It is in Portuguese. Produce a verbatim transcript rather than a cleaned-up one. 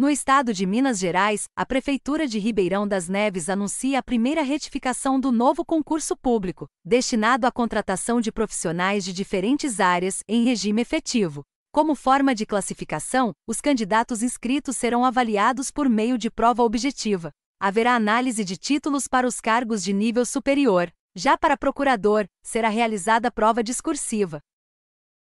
No estado de Minas Gerais, a Prefeitura de Ribeirão das Neves anuncia a primeira retificação do novo concurso público, destinado à contratação de profissionais de diferentes áreas, em regime efetivo. Como forma de classificação, os candidatos inscritos serão avaliados por meio de prova objetiva. Haverá análise de títulos para os cargos de nível superior. Já para procurador, será realizada prova discursiva.